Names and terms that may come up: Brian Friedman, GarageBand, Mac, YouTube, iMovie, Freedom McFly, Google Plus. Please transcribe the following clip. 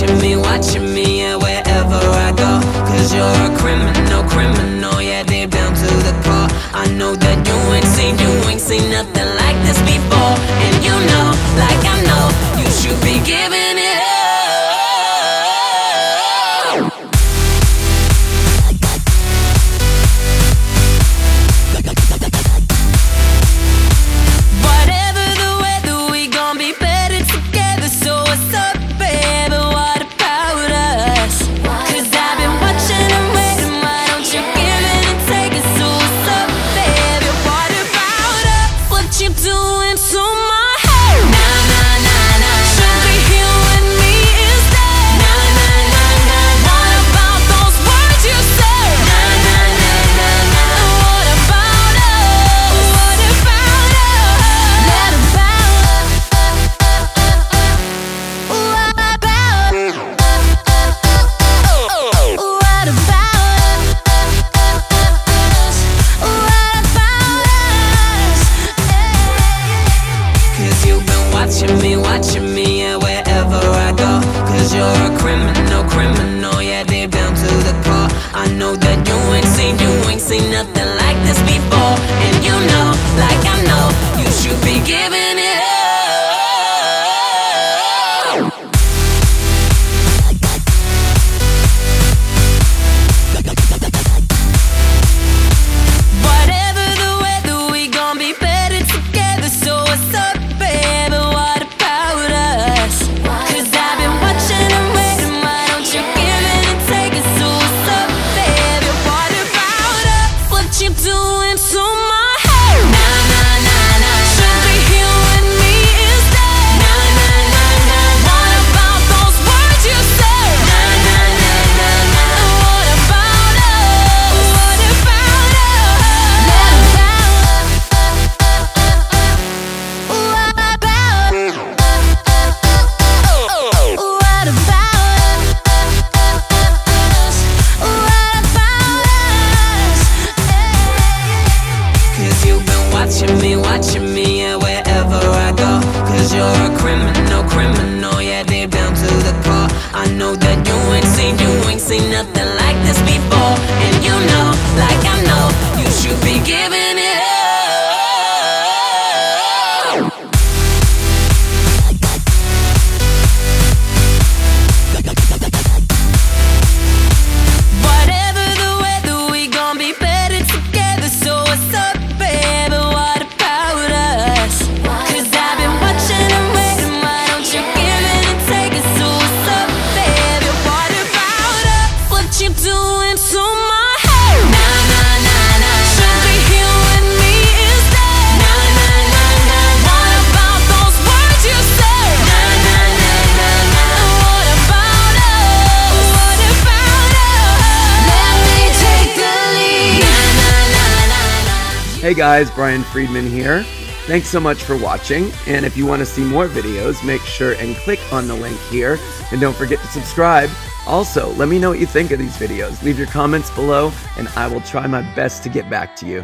watching me, yeah, wherever I go. 'Cause you're a criminal, criminal, yeah, deep down to the core. I know that you ain't seen nothing like this before. And you know, like I know, you should be giving it up. Watching me, yeah, wherever I go. 'Cause you're a criminal, criminal, yeah, deep down to the core. I know that you ain't seen nothing like this before. And you know, like I know, you should be giving it up. Watching me, yeah, wherever I go. 'Cause you're a criminal, criminal, yeah, deep down to the core. I know that you ain't seen nothing like this before. And you know, like I know, you should be giving it up. Hey guys, Brian Friedman here. Thanks so much for watching, and if you want to see more videos, make sure and click on the link here, and don't forget to subscribe. Also, let me know what you think of these videos. Leave your comments below, and I will try my best to get back to you.